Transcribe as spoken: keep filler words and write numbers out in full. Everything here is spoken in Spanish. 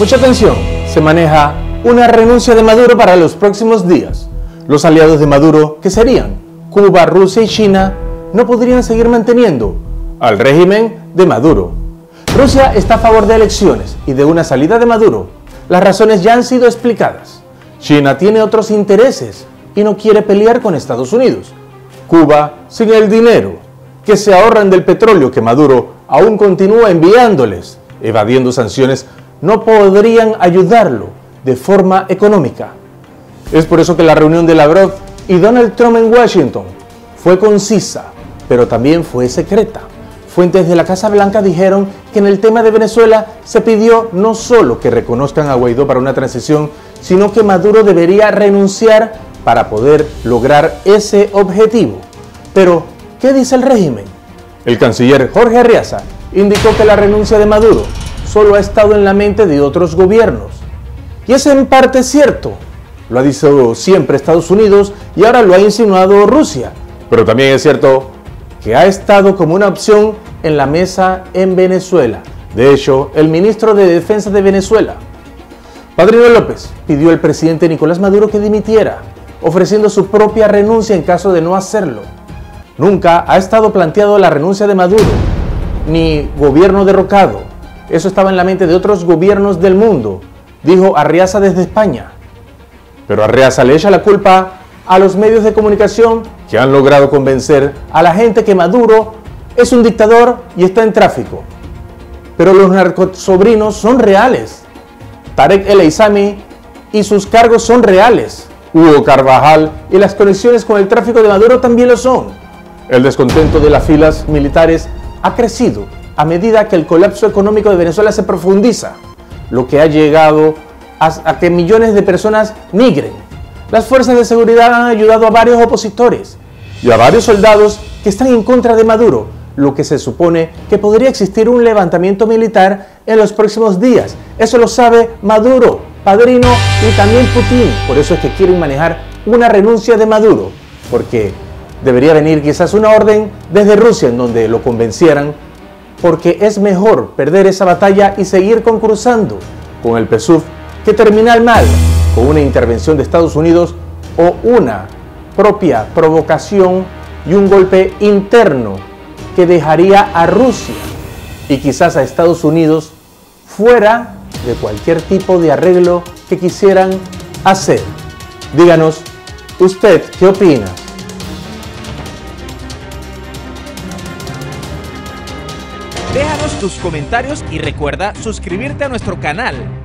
Mucha atención, se maneja una renuncia de Maduro para los próximos días. Los aliados de Maduro, que serían Cuba, Rusia y China, no podrían seguir manteniendo al régimen de Maduro. Rusia está a favor de elecciones y de una salida de Maduro. Las razones ya han sido explicadas. China tiene otros intereses y no quiere pelear con Estados Unidos. Cuba, sin el dinero que se ahorran del petróleo que Maduro aún continúa enviándoles, evadiendo sanciones, no podrían ayudarlo de forma económica. Es por eso que la reunión de Lavrov y Donald Trump en Washington fue concisa, pero también fue secreta. Fuentes de la Casa Blanca dijeron que en el tema de Venezuela se pidió no solo que reconozcan a Guaidó para una transición, sino que Maduro debería renunciar para poder lograr ese objetivo. Pero, ¿qué dice el régimen? El canciller Jorge Arreaza indicó que la renuncia de Maduro solo ha estado en la mente de otros gobiernos. Y es en parte cierto. Lo ha dicho siempre Estados Unidos y ahora lo ha insinuado Rusia. Pero también es cierto que ha estado como una opción en la mesa en Venezuela. De hecho, el ministro de Defensa de Venezuela, Padrino López, pidió al presidente Nicolás Maduro que dimitiera, ofreciendo su propia renuncia en caso de no hacerlo. Nunca ha estado planteado la renuncia de Maduro, ni gobierno derrocado. Eso estaba en la mente de otros gobiernos del mundo, dijo Arreaza desde España. Pero Arreaza le echa la culpa a los medios de comunicación que han logrado convencer a la gente que Maduro es un dictador y está en tráfico. Pero los narcosobrinos son reales. Tarek El Aissami y sus cargos son reales. Hugo Carvajal y las conexiones con el tráfico de Maduro también lo son. El descontento de las filas militares ha crecido a medida que el colapso económico de Venezuela se profundiza, lo que ha llegado a que millones de personas migren. Las fuerzas de seguridad han ayudado a varios opositores y a varios soldados que están en contra de Maduro, lo que se supone que podría existir un levantamiento militar en los próximos días. Eso lo sabe Maduro, Padrino y también Putin. Por eso es que quieren manejar una renuncia de Maduro, porque debería venir quizás una orden desde Rusia en donde lo convencieran, porque es mejor perder esa batalla y seguir concursando con el P S U V que terminar mal con una intervención de Estados Unidos o una propia provocación y un golpe interno que dejaría a Rusia y quizás a Estados Unidos fuera de cualquier tipo de arreglo que quisieran hacer. Díganos, ¿usted qué opina? Déjanos tus comentarios y recuerda suscribirte a nuestro canal.